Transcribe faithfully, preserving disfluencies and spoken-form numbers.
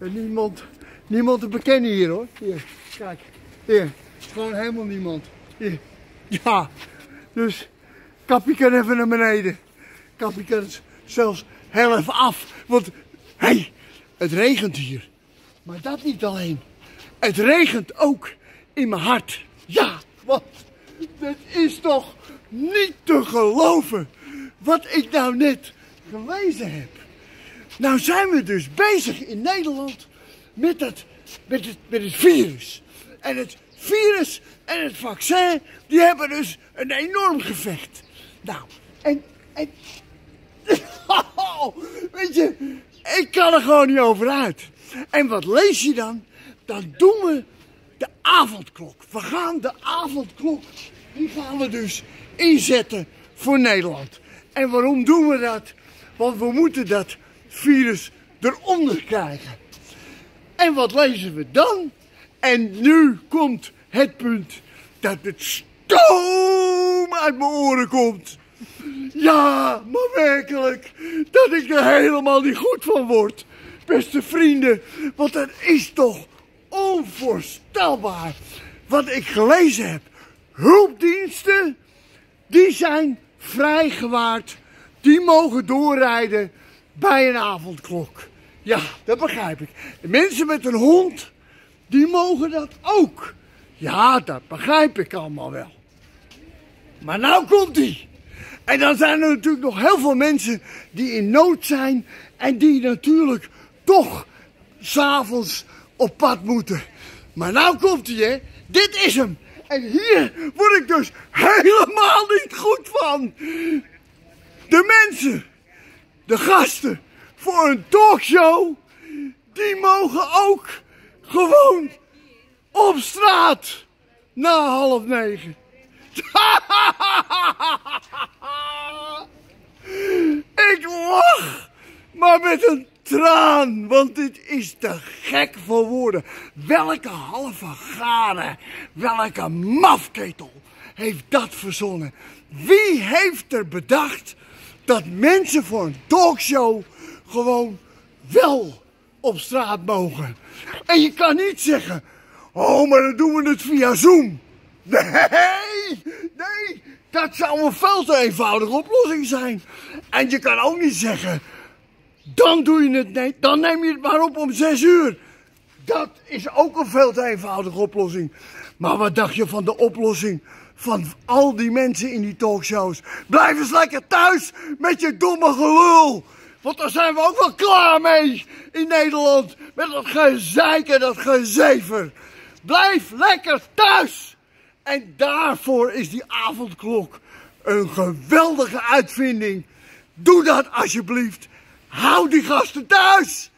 Niemand, niemand te bekennen hier hoor. Hier, kijk. Hier, gewoon helemaal niemand. Hier. Ja, dus Kappie kan even naar beneden. Kappie kan het zelfs heel even af. Want, hé, hey, het regent hier. Maar dat niet alleen. Het regent ook in mijn hart. Ja, want dat is toch niet te geloven wat ik nou net gelezen heb. Nou zijn we dus bezig in Nederland met, dat, met, het, met het virus. En het virus en het vaccin, die hebben dus een enorm gevecht. Nou, en... en oh, weet je, ik kan er gewoon niet over uit. En wat lees je dan? Dan doen we de avondklok. We gaan de avondklok, die gaan we dus inzetten voor Nederland. En waarom doen we dat? Want we moeten dat virus eronder krijgen. En wat lezen we dan? En nu komt het punt dat het stoom uit mijn oren komt. Ja, maar werkelijk, dat ik er helemaal niet goed van word. Beste vrienden, want dat is toch onvoorstelbaar wat ik gelezen heb. Hulpdiensten, die zijn vrijgewaard, die mogen doorrijden bij een avondklok. Ja, dat begrijp ik. Mensen met een hond, die mogen dat ook. Ja, dat begrijp ik allemaal wel. Maar nou komt die. En dan zijn er natuurlijk nog heel veel mensen die in nood zijn en die natuurlijk toch 's avonds op pad moeten. Maar nou komt hij, hè. Dit is hem. En hier word ik dus helemaal niet goed van. De mensen, de gasten voor een talkshow, die mogen ook gewoon op straat na half negen. Ik lach, maar met een traan, want dit is te gek voor woorden. Welke halve gane, welke mafketel heeft dat verzonnen? Wie heeft er bedacht dat mensen voor een talkshow gewoon wel op straat mogen? En je kan niet zeggen, oh, maar dan doen we het via Zoom. Nee, nee, dat zou een veel te eenvoudige oplossing zijn. En je kan ook niet zeggen, dan doe je het niet, dan neem je het maar op om zes uur. Dat is ook een veel te eenvoudige oplossing. Maar wat dacht je van de oplossing van al die mensen in die talkshows? Blijf eens lekker thuis met je domme gelul. Want daar zijn we ook wel klaar mee in Nederland. Met dat gezeik en dat gezever. Blijf lekker thuis. En daarvoor is die avondklok een geweldige uitvinding. Doe dat alsjeblieft. Hou die gasten thuis.